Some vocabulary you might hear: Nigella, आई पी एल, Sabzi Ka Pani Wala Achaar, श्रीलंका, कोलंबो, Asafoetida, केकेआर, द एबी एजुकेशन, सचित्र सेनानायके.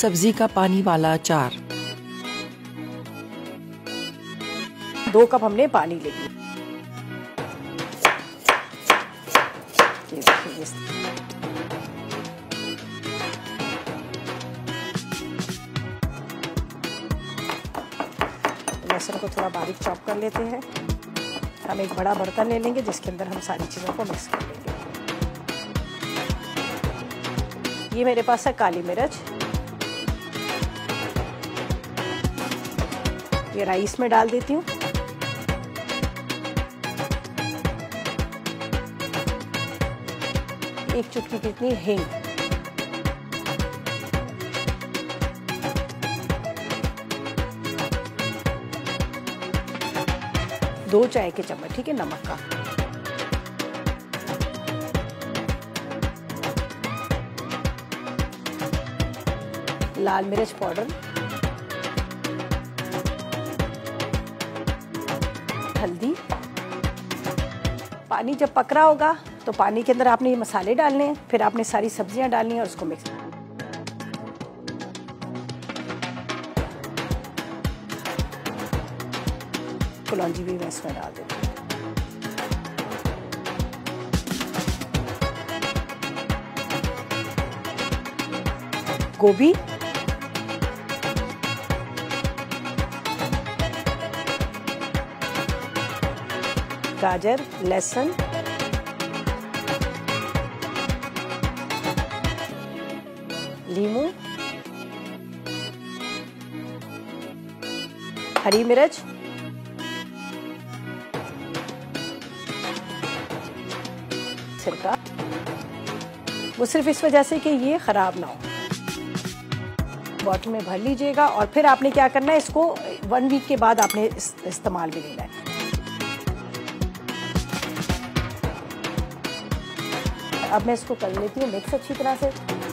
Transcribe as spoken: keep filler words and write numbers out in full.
सब्जी का पानी वाला अचार। दो कप हमने पानी ले लिया। लहसुन को थोड़ा बारीक चॉप कर लेते हैं। हम एक बड़ा बर्तन ले लेंगे जिसके अंदर हम सारी चीज़ों को मिक्स कर लेंगे। ये मेरे पास है काली मिर्च, ये राइस में डाल देती हूँ। एक चुटकी कितनी हिंग, दो चाय के चम्मच ठीक है नमक का, लाल मिर्च पाउडर, हल्दी। पानी जब पक रहा होगा तो पानी के अंदर आपने ये मसाले डालने हैं, फिर आपने सारी सब्जियां डालनी है और उसको मिक्स करना। कलौंजी भी मैं इसमें डाल देती हूँ। गोभी, गाजर, लहसुन, नींबू, हरी मिर्च, सिरका। वो सिर्फ इस वजह से कि ये खराब ना हो। बॉटल में भर लीजिएगा और फिर आपने क्या करना है, इसको वन वीक के बाद आपने इस, इस्तेमाल में लेना है। अब मैं इसको कर लेती हूँ मिक्स अच्छी तरह से।